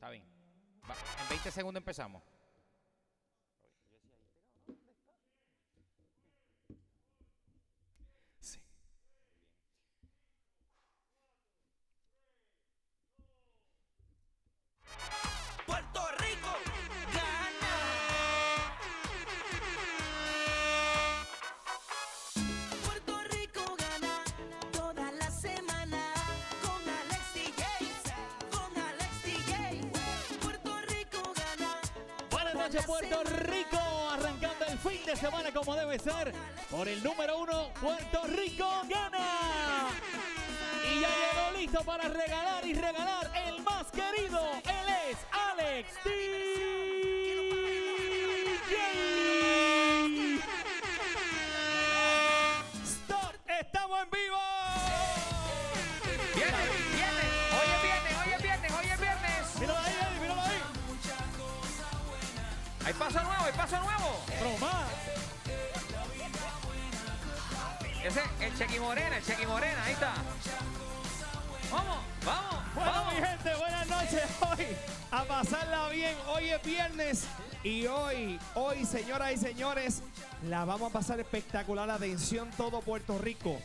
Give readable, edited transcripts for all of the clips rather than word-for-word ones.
Está bien. Va. En 20 segundos empezamos. Sí. ¡Puerto Rico gana! Puerto Rico gana toda la semana con Alex DJ. Con Alex DJ. Puerto Rico gana. Buenas noches, Puerto Rico. Arrancando el fin de semana como debe ser. Por el número 1, Puerto Rico gana. Y ya llegó listo para regalar y regalar el más querido. Él es Alex DJ. Start, estamos en vivo. Viene, viene. Hoy es viernes, hoy es viernes, hoy es viernes. Míralo ahí, Eddie, míralo ahí. Hay paso nuevo, hay paso nuevo. Broma. Ese, el Chequi Morena, ahí está. Vamos, vamos. Bueno, vamos, mi gente, buenas noches hoy. A pasarla bien, hoy es viernes. Y hoy, señoras y señores, la vamos a pasar espectacular. Atención todo Puerto Rico.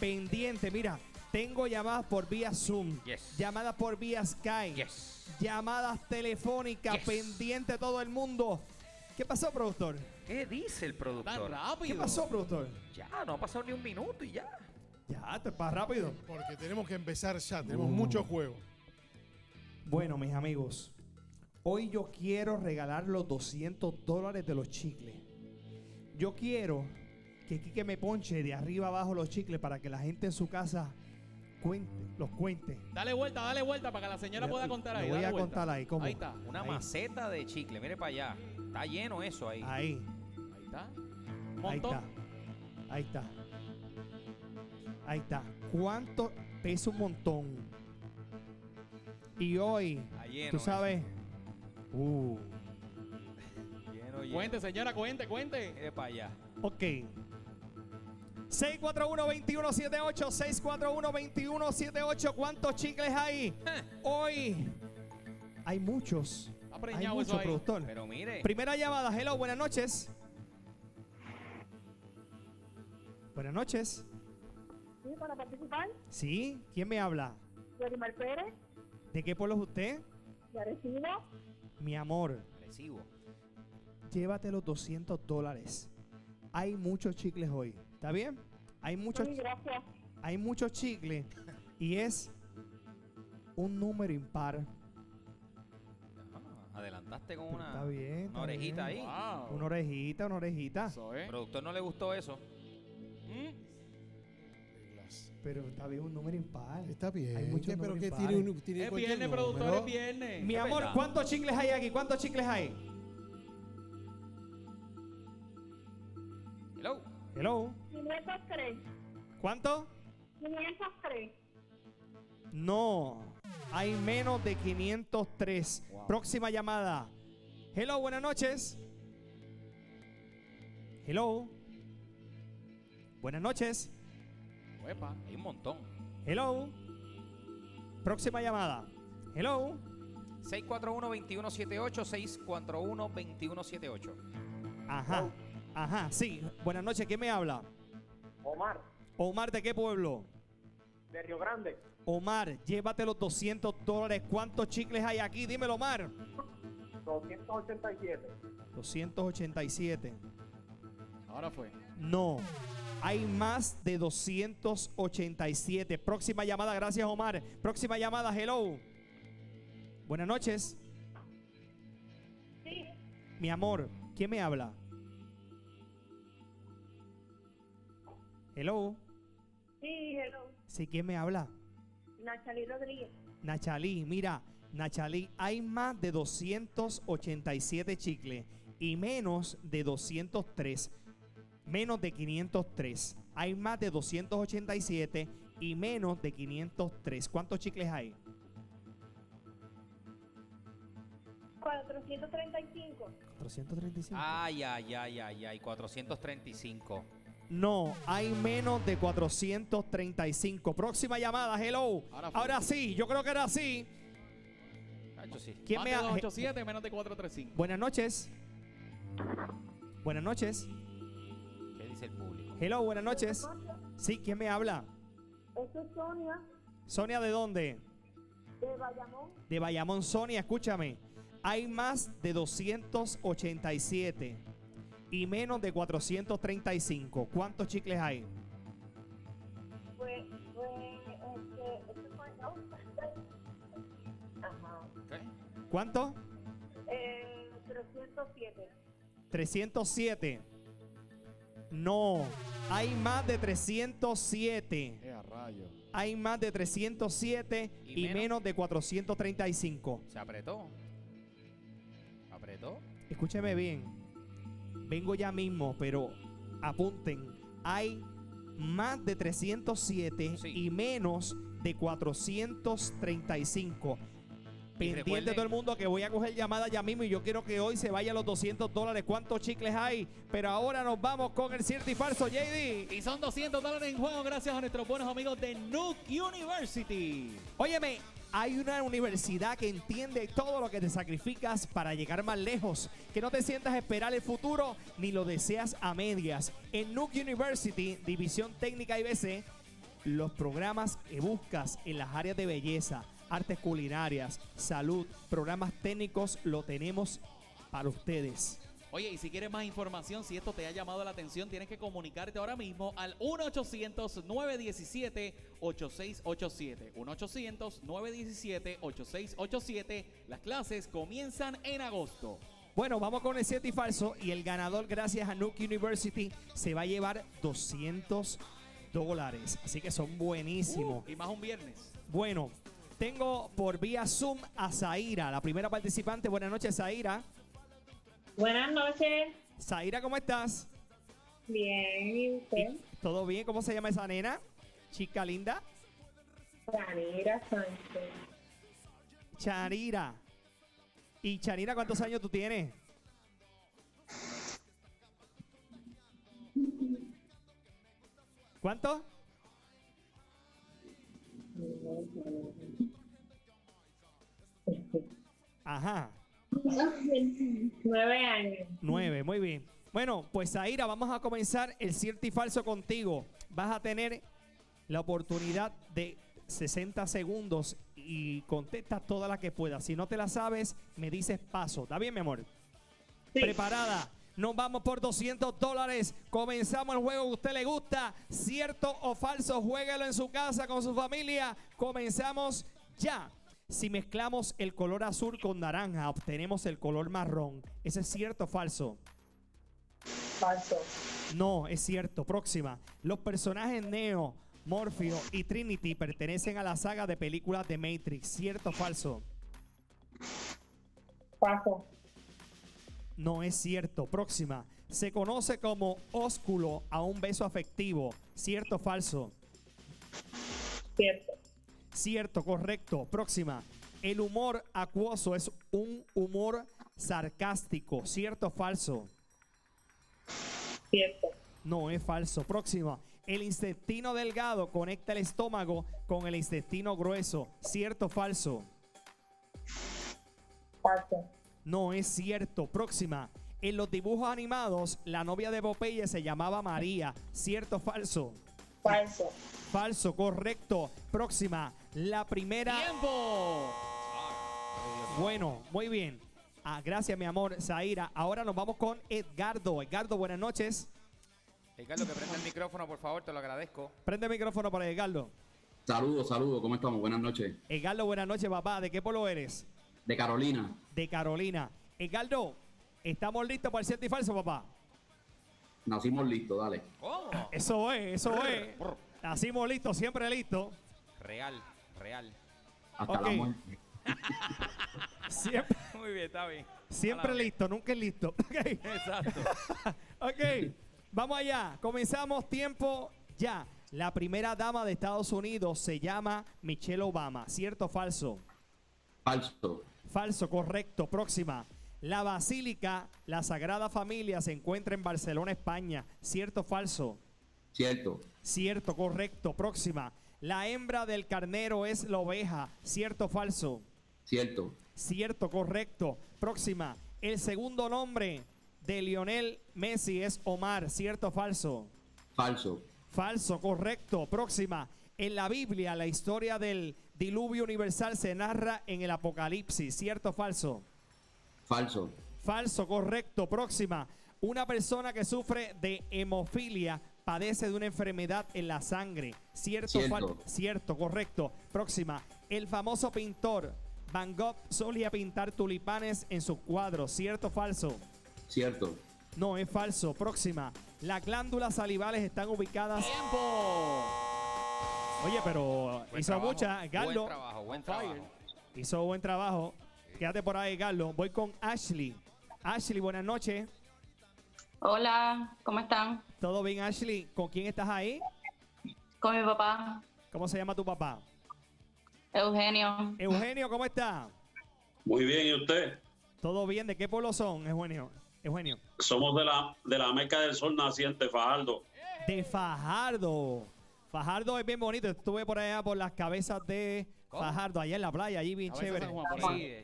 Pendiente, mira, tengo llamadas por vía Zoom. Yes. Llamadas por vía Skype. Yes. Llamadas telefónicas. Yes. Pendiente todo el mundo. ¿Qué pasó, productor? ¿Qué dice el productor? Tan rápido. ¿Qué pasó, productor? Ya, no ha pasado ni un minuto y ya. Ya, te pasa rápido. Porque tenemos que empezar ya, tenemos mucho juego. Bueno, mis amigos, hoy yo quiero regalar los $200 de los chicles. Yo quiero que Quique me ponche de arriba abajo los chicles para que la gente en su casa los cuente. Dale vuelta para que la señora pueda contar ahí. Voy a contar ahí, ¿cómo? Ahí está, una maceta de chicle, mire para allá. Está lleno eso ahí. Ahí. Ahí está. Montón. Ahí está. Ahí está. Ahí está. ¿Cuánto pesa un montón? Y hoy, tú sabes. Lleno, lleno. Cuente, señora, cuente, cuente. Mire para allá. Ok. 641-2178, 641-2178. ¿Cuántos chicles hay? Hoy hay muchos. Hay mucho, productor. Pero mire. Primera llamada. Hello, buenas noches. Buenas noches. ¿Sí, para participar? Sí. ¿Quién me habla? Yorimar Pérez. ¿De qué pueblo es usted? De Arecibo. Mi amor. Arecibo. Llévate los $200. Hay muchos chicles hoy. ¿Está bien? Hay muchos. Gracias. Hay muchos chicles. Y es un número impar. Adelantaste con una, está bien, una orejita ahí. Wow. Una orejita, una orejita. Eso, ¿eh? ¿El productor no le gustó eso? Pero está bien, un número impar. Está bien. Hay muchos pero que impar. Tiene es viernes, productor, es viernes. Mi amor, ¿cuántos chicles hay aquí? ¿Cuántos chicles hay? Hello. Hello. 503. ¿Cuánto? 503. No. Hay menos de 503. Wow. Próxima llamada. Hello, buenas noches. Hello. Buenas noches. Uepa, hay un montón. Hello. Próxima llamada. Hello. 641-2178, 641-2178. Ajá, wow. Ajá, sí. Buenas noches, ¿quién me habla? Omar. Omar, ¿de qué pueblo? De Río Grande. Omar, llévate los $200. ¿Cuántos chicles hay aquí? Dímelo, Omar. 287. 287. Ahora fue. No, hay más de 287. Próxima llamada, gracias, Omar. Próxima llamada, hello. Buenas noches. Sí. Mi amor, ¿quién me habla? Hello. Sí, hello. Sí, ¿quién me habla? Nachalí Rodríguez. Nachalí, mira, Nachalí, hay más de 287 chicles y menos de 203, menos de 503. Hay más de 287 y menos de 503. ¿Cuántos chicles hay? 435. 435. Ay, ay, ay, ay, ay, 435. No, hay menos de 435. Próxima llamada, hello. Ahora sí, yo creo que era así. 8, sí. ¿Quién me ha... 87 menos de 435. Buenas noches. Buenas noches. ¿Qué dice el público? Hello, buenas noches. Sí, ¿quién me habla? Esto es Sonia. ¿Sonia de dónde? De Bayamón. De Bayamón, Sonia, escúchame. Hay más de 287 y menos de 435. ¿Cuántos chicles hay? ¿Cuánto? 307. 307. No, hay más de 307. Rayo. Hay más de 307 y menos de 435. Se apretó. ¿Apretó? Escúcheme bien. Vengo ya mismo, pero apunten. Hay más de 307 y menos de 435. Pendiente todo el mundo que voy a coger llamada ya mismo y yo quiero que hoy se vaya los $200. ¿Cuántos chicles hay? Pero ahora nos vamos con el cierto y falso, JD. Y son $200 en juego gracias a nuestros buenos amigos de Nuke University. Óyeme, hay una universidad que entiende todo lo que te sacrificas para llegar más lejos. Que no te sientas a esperar el futuro ni lo deseas a medias. En Nuke University, División Técnica IBC, los programas que buscas en las áreas de belleza, artes culinarias, salud, programas técnicos, lo tenemos para ustedes. Oye, y si quieres más información, si esto te ha llamado la atención, tienes que comunicarte ahora mismo al 1-800-917-8687. 1-800-917-8687. Las clases comienzan en agosto. Bueno, vamos con el cierto y falso. Y el ganador, gracias a Nuke University, se va a llevar $200. Así que son buenísimos. Y más un viernes. Bueno, tengo por vía Zoom a Zaira, la primera participante. Buenas noches, Zaira. Buenas noches. Zaira, ¿cómo estás? Bien, ¿y usted? ¿Todo bien? ¿Cómo se llama esa nena? Chica linda. Charira Sánchez. Charira. Y Charira, ¿cuántos años tú tienes? ¿Cuánto? Ajá. 9 años. 9, muy bien. Bueno, pues Zaira, vamos a comenzar el cierto y falso contigo. Vas a tener la oportunidad de 60 segundos y contestas toda la que puedas. Si no te la sabes, me dices paso. ¿Está bien, mi amor? Sí. Preparada. Nos vamos por $200. Comenzamos el juego que a usted le gusta. Cierto o falso, juéguelo en su casa con su familia. Comenzamos ya. Si mezclamos el color azul con naranja, obtenemos el color marrón. ¿Eso es cierto o falso? Falso. No, es cierto. Próxima. Los personajes Neo, Morfeo y Trinity pertenecen a la saga de películas de Matrix. ¿Cierto o falso? Falso. No es cierto. Próxima. Se conoce como ósculo a un beso afectivo. ¿Cierto o falso? Cierto. Cierto, correcto. Próxima. El humor acuoso es un humor sarcástico. ¿Cierto o falso? Cierto. No es falso. Próxima. El intestino delgado conecta el estómago con el intestino grueso. ¿Cierto o falso? Falso. No es cierto. Próxima. En los dibujos animados, la novia de Popeye se llamaba María. ¿Cierto o falso? Falso. Falso, correcto. Próxima. La primera... ¡Tiempo! Bueno, muy bien. Ah, gracias, mi amor, Zaira. Ahora nos vamos con Edgardo. Edgardo, buenas noches. Edgardo, que prenda el micrófono, por favor. Te lo agradezco. Prende el micrófono para Edgardo. Saludos, saludos. ¿Cómo estamos? Buenas noches. Edgardo, buenas noches, papá. ¿De qué pueblo eres? De Carolina. De Carolina. Edgardo, ¿estamos listos para el cierto y falso, papá? Nacimos listos, dale. Oh. Eso es, eso es. Nacimos listos, siempre listos. Real, real. Hasta la muerte. Siempre. Muy bien, está bien. Siempre listo, nunca es listo. Okay. Exacto. Ok, vamos allá. Comenzamos tiempo ya. La primera dama de Estados Unidos se llama Michelle Obama. ¿Cierto o falso? Falso. Falso, correcto. Próxima. La basílica, la Sagrada Familia, se encuentra en Barcelona, España. ¿Cierto o falso? Cierto. Cierto, correcto. Próxima. La hembra del carnero es la oveja. ¿Cierto o falso? Cierto. Cierto, correcto. Próxima. El segundo nombre de Lionel Messi es Omar. ¿Cierto o falso? Falso. Falso, correcto. Próxima. En la Biblia, la historia del diluvio universal se narra en el Apocalipsis. ¿Cierto o falso? Falso. Falso, correcto. Próxima. Una persona que sufre de hemofilia padece de una enfermedad en la sangre. ¿Cierto o falso? Cierto, correcto. Próxima. El famoso pintor Van Gogh solía pintar tulipanes en sus cuadros. ¿Cierto o falso? Cierto. No, es falso. Próxima. Las glándulas salivales están ubicadas... ¡Tiempo! Oye, pero buen hizo trabajo, mucha, Garlo. Buen trabajo, buen trabajo. Hizo buen trabajo. Sí. Quédate por ahí, Garlo. Voy con Ashley. Ashley, buenas noches. Hola, ¿cómo están? ¿Todo bien, Ashley? ¿Con quién estás ahí? Con mi papá. ¿Cómo se llama tu papá? Eugenio. Eugenio, ¿cómo está? Muy bien, ¿y usted? Todo bien. ¿De qué pueblo son, Eugenio? Eugenio. Somos de la Meca del Sol Naciente, Fajardo. De Fajardo. Fajardo es bien bonito. Estuve por allá por las cabezas de Fajardo, allá en la playa, allí bien chévere. San Juan, sí.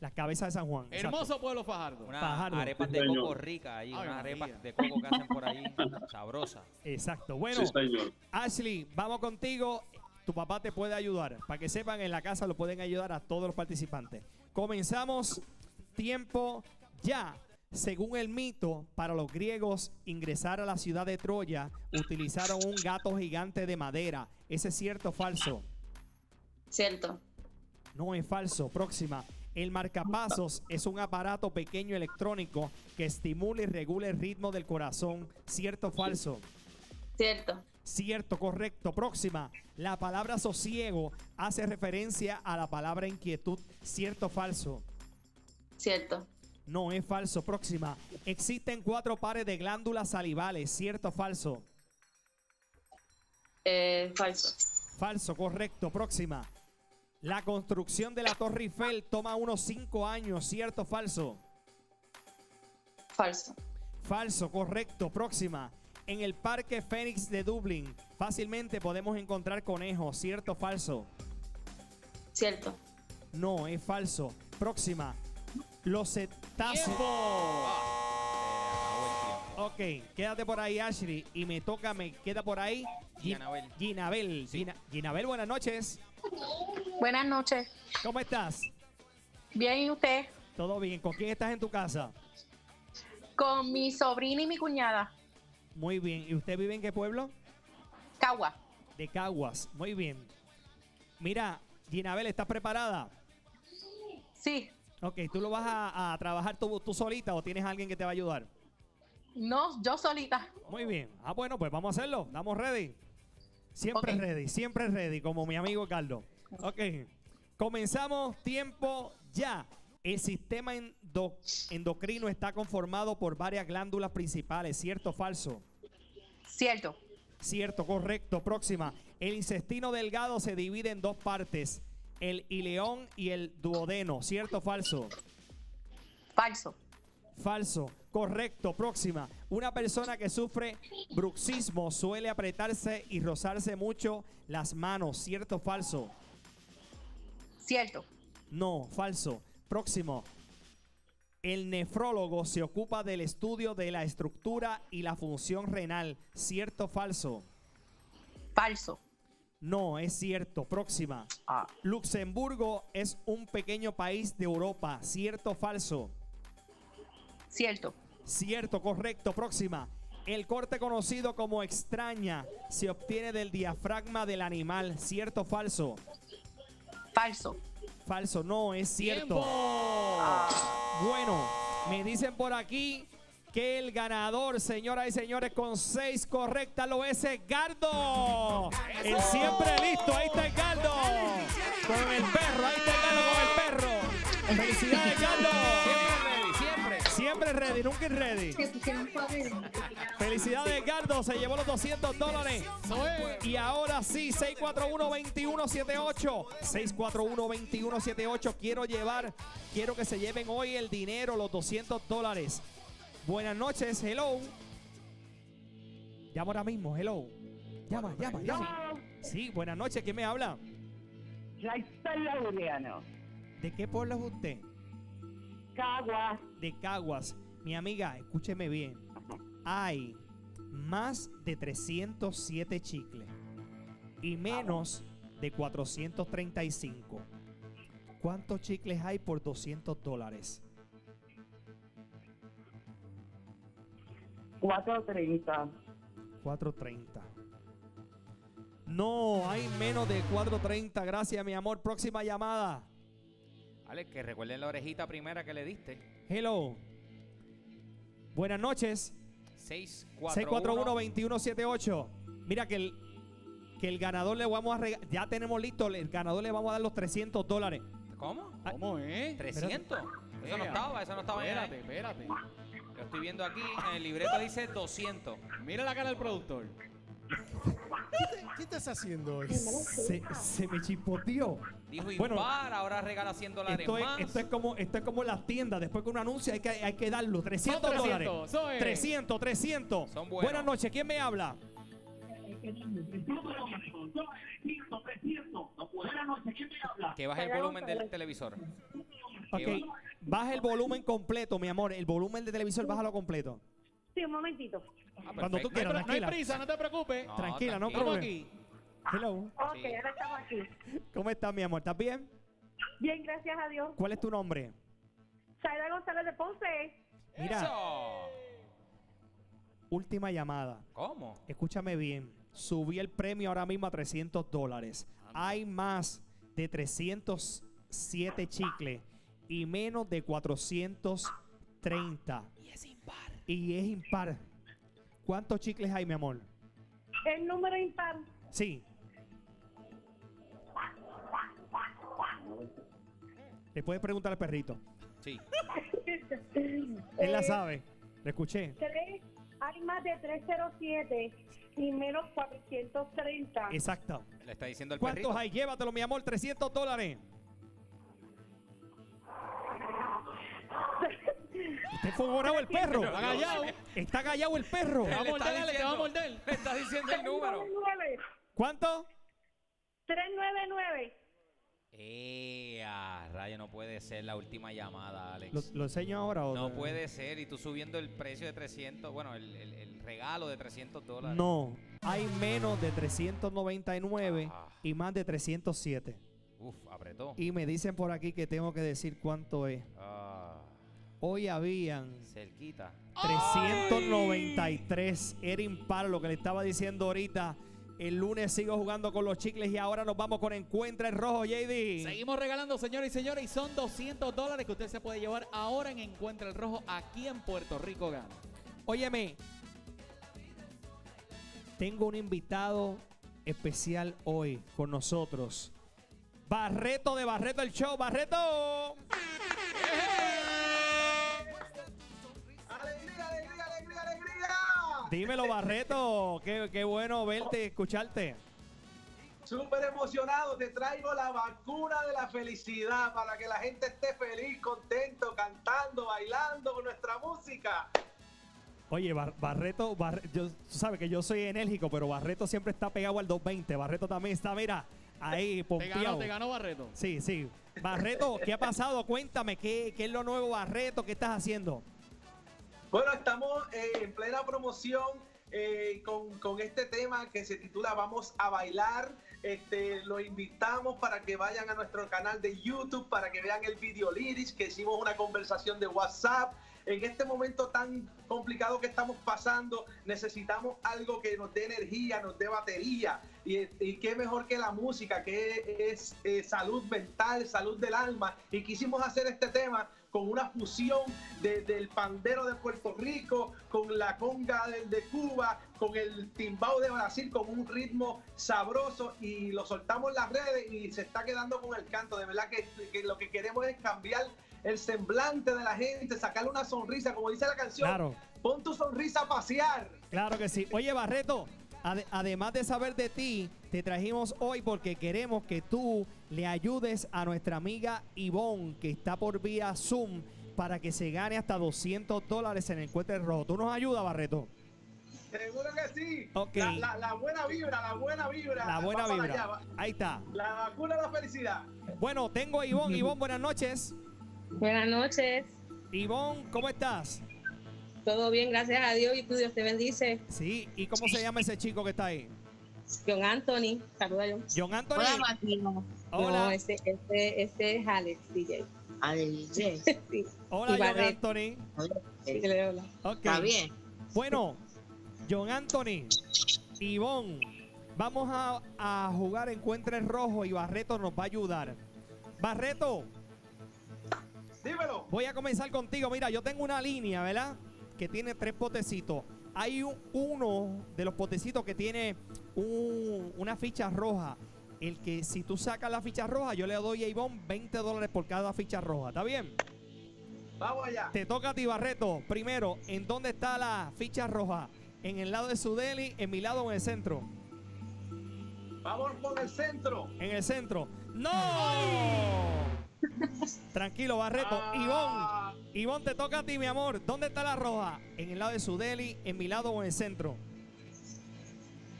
Las cabezas de San Juan. Hermoso pueblo Fajardo. Fajardo. Arepas de coco rica allí. Unas arepas de coco que hacen por ahí. Sabrosas. Exacto. Bueno, sí, Ashley, vamos contigo. Tu papá te puede ayudar. Para que sepan, en la casa lo pueden ayudar a todos los participantes. Comenzamos. Tiempo ya. Según el mito, para los griegos ingresar a la ciudad de Troya utilizaron un gato gigante de madera. ¿Ese es cierto o falso? Cierto. No, es falso. Próxima. El marcapasos es un aparato pequeño electrónico que estimula y regula el ritmo del corazón. ¿Cierto o falso? Cierto. Cierto, correcto. Próxima. La palabra sosiego hace referencia a la palabra inquietud. ¿Cierto o falso? Cierto. No, es falso. Próxima. Existen 4 pares de glándulas salivales. ¿Cierto o falso? Falso. Falso, correcto. Próxima. La construcción de la Torre Eiffel toma unos 5 años. ¿Cierto o falso? Falso. Falso, correcto. Próxima. En el Parque Fénix de Dublín fácilmente podemos encontrar conejos. ¿Cierto o falso? Cierto. No, es falso. Próxima. Los cetáceos. Ok, quédate por ahí, Ashley. Y me toca, me queda por ahí Ginabel. Ginabel, sí. Ginabel, buenas noches. Buenas noches. ¿Cómo estás? Bien, ¿y usted? Todo bien. ¿Con quién estás en tu casa? Con mi sobrina y mi cuñada. Muy bien. ¿Y usted vive en qué pueblo? Caguas. De Caguas. Muy bien. Mira, Ginabel, ¿estás preparada? Sí. Ok, ¿tú lo vas a trabajar tú solita o tienes a alguien que te va a ayudar? No, yo solita. Muy bien. Ah, bueno, pues vamos a hacerlo. Estamos ready. Siempre ready, siempre ready, como mi amigo Carlos. Ok, comenzamos. Tiempo ya. El sistema endocrino está conformado por varias glándulas principales. ¿Cierto o falso? Cierto. Cierto, correcto. Próxima. El intestino delgado se divide en 2 partes. El ileón y el duodeno. ¿Cierto o falso? Falso. Falso. Correcto. Próxima. Una persona que sufre bruxismo suele apretarse y rozarse mucho las manos. ¿Cierto o falso? Cierto. No, falso. Próximo. El nefrólogo se ocupa del estudio de la estructura y la función renal. ¿Cierto o falso? Falso. No, es cierto. Próxima. Luxemburgo es un pequeño país de Europa. ¿Cierto o falso? Cierto. Cierto, correcto. Próxima. El corte conocido como extraña se obtiene del diafragma del animal. ¿Cierto o falso? Falso. Falso. No, es cierto. Bueno, me dicen por aquí que el ganador, señoras y señores, con 6 correctas lo es Edgardo. El siempre listo, ahí está Edgardo. Con el perro, ahí está Edgardo con el perro. Felicidades, Edgardo. Siempre ready, siempre. Siempre ready, nunca ready. Felicidades, Edgardo, se llevó los $200. Y ahora sí, 641-2178. 641-2178. Quiero que se lleven hoy el dinero, los $200. Buenas noches, hello. Llamo ahora mismo, hello. Llama. Sí, buenas noches, ¿quién me habla? Laura Laureano. ¿De qué pueblo es usted? Caguas. De Caguas. Mi amiga, escúcheme bien. Hay más de 307 chicles y menos de 435. ¿Cuántos chicles hay por $200? 430. 430. No, hay menos de 430. Gracias, mi amor. Próxima llamada. Alex, que recuerden la orejita primera que le diste. Hello. Buenas noches. 641-2178. Mira que el ganador le vamos a regalar. Ya tenemos listo. El ganador le vamos a dar los $300. ¿Cómo? ¿Cómo es? ¿300? Eso no estaba, Espérate, espérate. Lo estoy viendo aquí. En el libreto dice 200. Mira la cara del productor. ¿Qué estás haciendo hoy? Se me chispoteó. Dijo Ivonne, ahora regala $100 más. Esto es como las tiendas. Después que uno anuncia hay que darlo. $300. 300. Son buenos. Buenas noches. ¿Quién me habla? Buenas noches. ¿Quién me habla? Que baje el volumen del televisor. Ok. Baja el volumen completo, mi amor. El volumen del televisor, bájalo completo. Sí, un momentito. Cuando tú quieras, tranquila. No hay prisa, no te preocupes. No, tranquila, no preocupes. Aquí. Hello. Ok, sí. Ahora estamos aquí. ¿Cómo estás, mi amor? ¿Estás bien? Bien, gracias a Dios. ¿Cuál es tu nombre? Zayda González de Ponce. Mira. Eso. Última llamada. ¿Cómo? Escúchame bien. Subí el premio ahora mismo a $300. Hay más de 307 chicles y menos de 430. Y es impar. ¿Cuántos chicles hay, mi amor? El número impar. Sí. ¿Le puedes preguntar al perrito? Sí. Él la sabe. Le escuché. Hay más de 307 y menos 430. Exacto. Le está diciendo el perrito. ¿Cuántos hay? Llévatelo, mi amor. $300. Usted fue borrado el perro. Pero, callado. Está callado el perro. Te va a morder, dale, te va a morder. Le está diciendo el número. ¿Cuánto? 399. Raya, no puede ser la última llamada, Alex. ¿Lo enseño ahora o no? No puede ser. Y tú subiendo el precio de 300, bueno, el regalo de $300. No, hay menos de 399 y más de 307. Uf, apretó. Y me dicen por aquí que tengo que decir cuánto es. Hoy habían cerquita 393. ¡Ay! Era impar lo que le estaba diciendo ahorita. El lunes sigo jugando con los chicles y ahora nos vamos con Encuentra el Rojo, JD. Seguimos regalando, señoras y señores, y son $200 que usted se puede llevar ahora en Encuentra el Rojo aquí en Puerto Rico Gana. Óyeme, tengo un invitado especial hoy con nosotros. Barreto de Barreto el Show. ¡Barreto! Dímelo, Barreto, qué bueno verte, escucharte. Súper emocionado, te traigo la vacuna de la felicidad para que la gente esté feliz, contento, cantando, bailando con nuestra música. Oye, Barreto, yo, tú sabes que yo soy enérgico, pero Barreto siempre está pegado al 220. Barreto también está, mira, ahí pompeado. Te ganó Barreto. Sí, sí. Barreto, ¿qué ha pasado? Cuéntame, ¿qué es lo nuevo, Barreto? ¿Qué estás haciendo? Bueno, estamos en plena promoción con este tema que se titula Vamos a Bailar. Los invitamos para que vayan a nuestro canal de YouTube, para que vean el video lyrics, que hicimos una conversación de WhatsApp. En este momento tan complicado que estamos pasando, necesitamos algo que nos dé energía, nos dé batería. Y qué mejor que la música, que es salud mental, salud del alma. Y quisimos hacer este tema con una fusión del pandero de Puerto Rico, con la conga de Cuba, con el timbao de Brasil, con un ritmo sabroso, y lo soltamos en las redes y se está quedando con el canto. De verdad que lo que queremos es cambiar el semblante de la gente, sacarle una sonrisa, como dice la canción, claro. Pon tu sonrisa a pasear. Claro que sí. Oye, Barreto, además de saber de ti, te trajimos hoy porque queremos que tú le ayudes a nuestra amiga Ivonne, que está por vía Zoom, para que se gane hasta $200 en el Encuentro del Rojo. ¿Tú nos ayudas, Barreto? Seguro que sí. Okay. La buena vibra. La buena vibra. Ahí está. La vacuna de la felicidad. Bueno, tengo a Ivonne. Ivonne, buenas noches. Buenas noches. Ivonne, ¿cómo estás? Todo bien, gracias a Dios, y tu Dios te bendice. Sí, ¿y cómo se llama ese chico que está ahí? John Anthony, saluda yo. John Anthony. Hola, Martino. Hola. No, este es Alex DJ. Alex DJ. Sí. Hola, John Anthony. Hola. Sí, hola. Okay. Está bien. Bueno, John Anthony, Ivonne, vamos a jugar Encuentra el Rojo y Barreto nos va a ayudar. Barreto. Dímelo. Voy a comenzar contigo. Mira, yo tengo una línea, ¿verdad? Que tiene tres potecitos. Hay uno de los potecitos que tiene una ficha roja. El que si tú sacas la ficha roja, yo le doy a Ivonne $20 por cada ficha roja. ¿Está bien? Vamos allá. Te toca a ti, Barreto. Primero, ¿en dónde está la ficha roja? ¿En el lado de Zudelys, en mi lado o en el centro? Vamos por el centro. En el centro. ¡No! Tranquilo, Barreto. Ah. Ivonne, te toca a ti, mi amor. ¿Dónde está la roja? ¿En el lado de Zudelys, en mi lado o en el centro?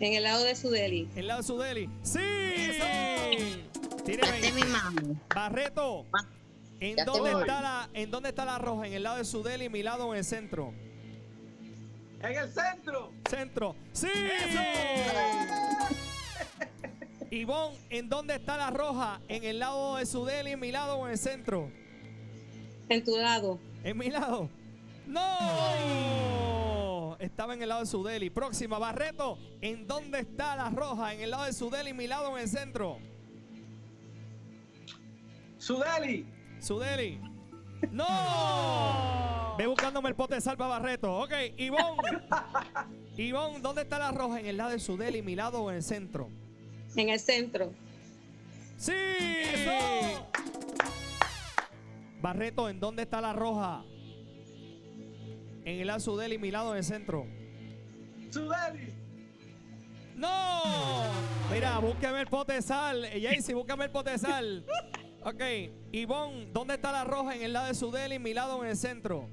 En el lado de Zudelys. ¿En el lado de Zudelys? ¡Sí! Tíreme, mi mano. Barreto, ¿en dónde está la roja? ¿En el lado de Zudelys, mi lado o en el centro? En el centro. Centro. ¡Sí! Eso. Ivonne, ¿en dónde está la roja? ¿En el lado de Zudelys, en mi lado o en el centro? En tu lado. ¿En mi lado? ¡No! Estaba en el lado de Zudelys. Próxima, Barreto, ¿en dónde está la roja? ¿En el lado de Zudelys, mi lado o en el centro? Zudelys. Zudelys. ¡No! Ve buscándome el pote de salva, Barreto. Ok, Ivonne. Ivonne, ¿dónde está la roja? ¿En el lado de Zudelys, mi lado o en el centro? En el centro. ¡Sí! ¡Eso! Barreto, ¿en dónde está la roja? En el lado de Zudelys, mi lado en el centro. ¡Zudelys! ¡No! Mira, búsqueme el pote de sal. Jaycee, búscame el pote de sal. Ok. Ivonne, ¿dónde está la roja? En el lado de Zudelys, mi lado en el centro.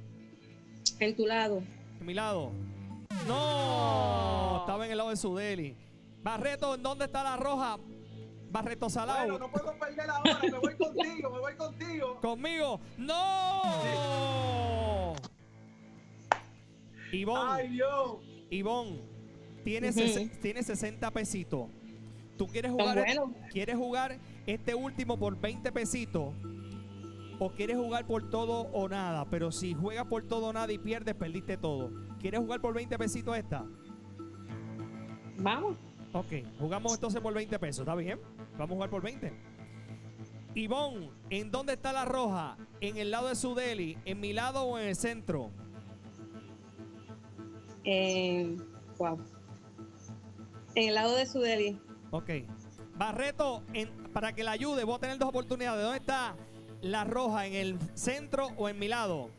En tu lado. En mi lado. ¡No! Estaba en el lado de Zudelys. Barreto, ¿en dónde está la roja? Barreto Salao. Bueno, no puedo perder ahora, me voy contigo, me voy contigo. ¿Conmigo? ¡No! Sí. Ivonne, ay, Dios. Ivonne, tienes, tienes 60 pesitos. ¿Tú quieres jugar, quieres jugar este último por 20 pesitos? ¿O quieres jugar por todo o nada? Pero si juegas por todo o nada y pierdes, perdiste todo. ¿Quieres jugar por 20 pesitos esta? Vamos. Ok, jugamos entonces por 20 pesos, ¿está bien? Vamos a jugar por 20. Ivonne, ¿en dónde está la roja? ¿En el lado de Zudelys, en mi lado o en el centro? Wow. En el lado de Zudelys. Ok. Barreto, para que la ayude, voy a tener dos oportunidades. ¿Dónde está la roja? ¿En el centro o en mi lado?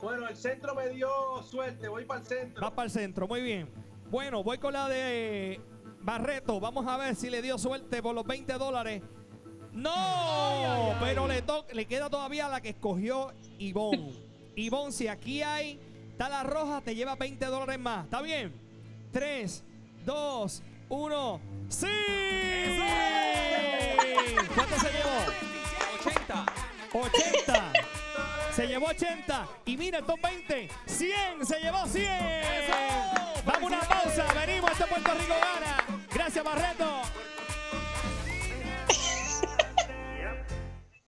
Bueno, el centro me dio suerte, voy para el centro. Va para el centro, muy bien. Bueno, voy con la de Barreto. Vamos a ver si le dio suerte por los $20. ¡No! Ay, ay, ay. Pero le queda todavía la que escogió Ivonne. Ivonne, si aquí está la roja, te lleva $20 más. ¿Está bien? 3, 2, 1. ¡Sí! ¿Cuánto se llevó? 80. 80. Se llevó 80. Y mira, estos 20. 100. Se llevó 100. Eso. Vamos a una pausa, venimos, este Puerto Rico Gana. Gracias, Barreto.